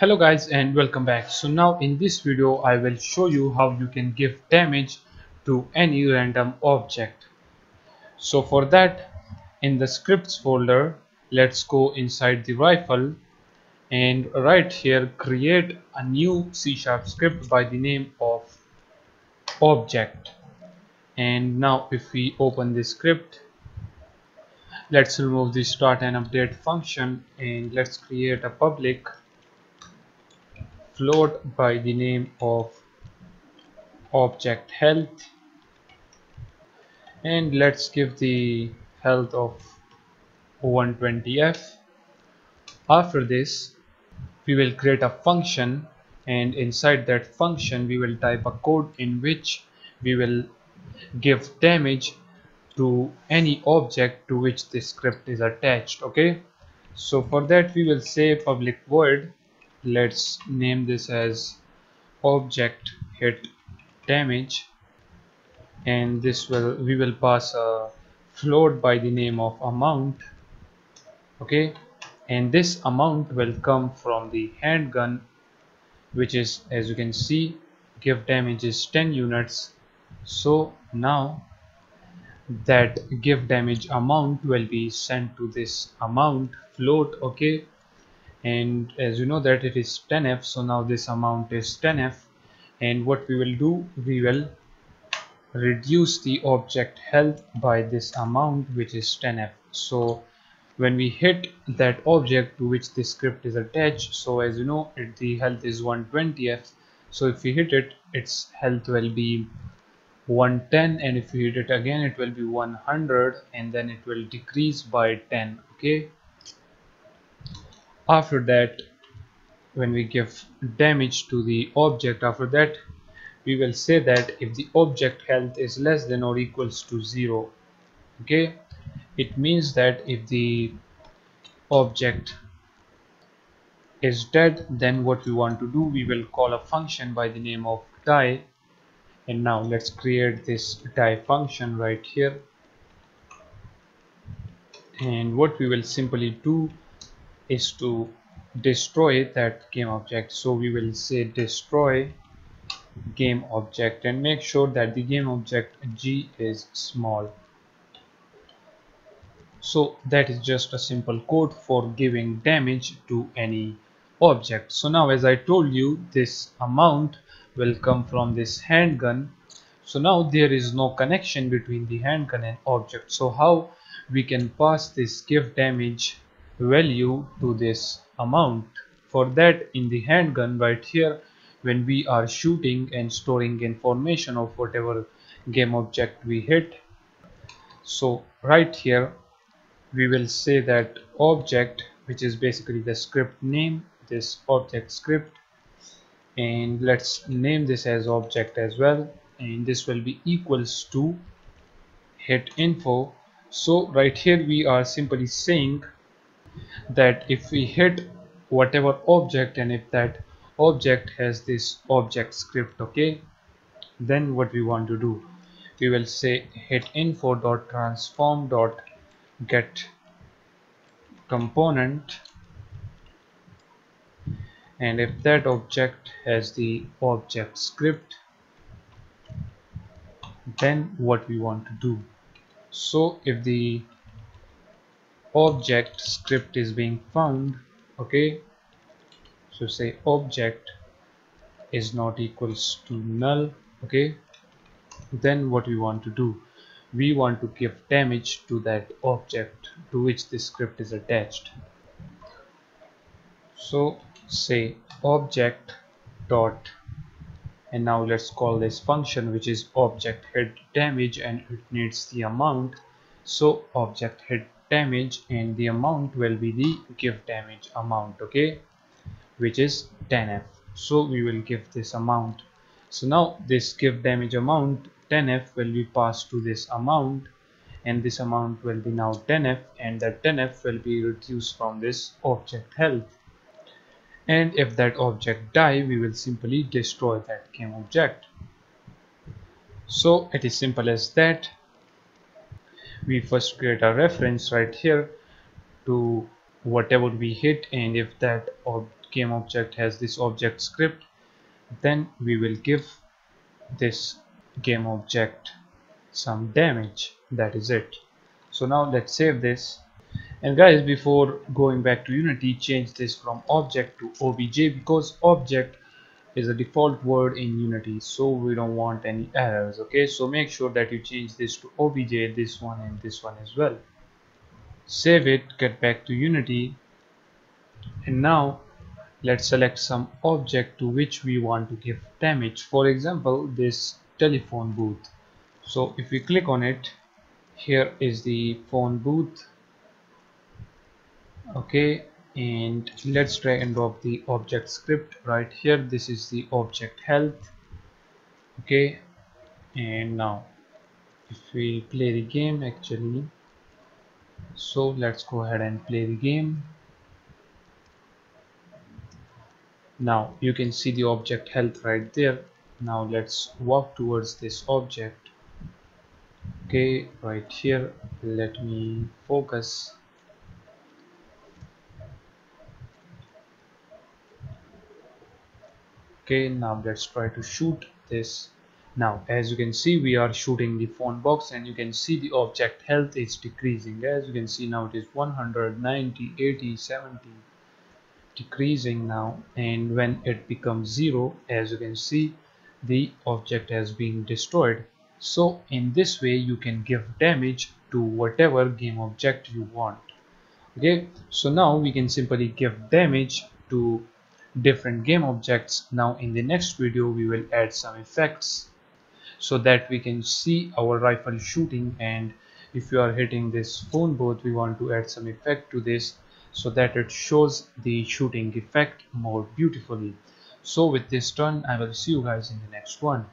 Hello guys and welcome back. So now in this video I will show you how you can give damage to any random object. So for that, in the scripts folder, let's go inside the rifle and right here create a new C# script by the name of object. And now if we open this script, let's remove the start and update function and let's create a public float by the name of object health, and let's give the health of 120f. After this we will create a function, and inside that function we will type a code in which we will give damage to any object to which this script is attached. Okay, so for that we will say public void. Let's name this as object hit damage, and this we will pass a float by the name of amount. Okay, and this amount will come from the handgun, which is, as you can see, give damage is 10 units. So now that give damage amount will be sent to this amount float. Okay, and as you know that it is 10f, so now this amount is 10f, and what we will do, we will reduce the object health by this amount, which is 10f. So when we hit that object to which this script is attached, so as you know the health is 120f, so if we hit it, its health will be 110, and if we hit it again it will be 100, and then it will decrease by 10. Okay, after that, when we give damage to the object, after that we will say that if the object health is less than or equals to 0. Okay, it means that if the object is dead, then what we want to do, we will call a function by the name of die. And now let's create this die function right here, and what we will simply do is to destroy that game object. So we will say destroy game object, and make sure that the game object G is small. So that is just a simple code for giving damage to any object. So now, as I told you, this amount will come from this handgun. So now there is no connection between the handgun and object. So how we can pass this give damage value to this amount? For that, in the handgun right here, when we are shooting and storing information of whatever game object we hit, so right here we will say that object, which is basically the script name, this object script, and let's name this as object as well, and this will be equals to hit info. So right here we are simply saying that if we hit whatever object, and if that object has this object script, okay, then what we want to do, we will say hit info dot transform dot get component, and if that object has the object script, then what we want to do. So if the object script is being found, okay, so say object is not equals to null. Okay, then what we want to do, we want to give damage to that object to which this script is attached. So say object dot, and now let's call this function, which is object hit damage, and it needs the amount. So object hit damage, and the amount will be the give damage amount, okay, which is 10f. So we will give this amount. So now this give damage amount 10f will be passed to this amount, and this amount will be now 10f, and that 10f will be reduced from this object health. And if that object die, we will simply destroy that game object. So it is simple as that. We first create a reference right here to whatever we hit, and if that game object has this object script, then we will give this game object some damage. That is it. So now let's save this. And guys, before going back to Unity, change this from object to obj, because object is a default word in Unity, so we don't want any errors. Okay, so make sure that you change this to obj, this one and this one as well. Save it, get back to Unity, and now let's select some object to which we want to give damage. For example, this telephone booth. So if we click on it, here is the phone booth. Okay, and let's drag and drop the object script right here. This is the object health. Okay, and now if we play the game, actually, so let's go ahead and play the game. Now you can see the object health right there. Now let's walk towards this object. Okay, right here, let me focus. Okay, now let's try to shoot this. Now as you can see, we are shooting the phone box, and you can see the object health is decreasing. As you can see, now it is 100, 90, 80, 70, decreasing now. And when it becomes zero, as you can see, the object has been destroyed. So in this way you can give damage to whatever game object you want. Okay, so now we can simply give damage to different game objects. Now in the next video we will add some effects so that we can see our rifle shooting, and if you are hitting this phone booth, we want to add some effect to this so that it shows the shooting effect more beautifully. So with this done, I will see you guys in the next one.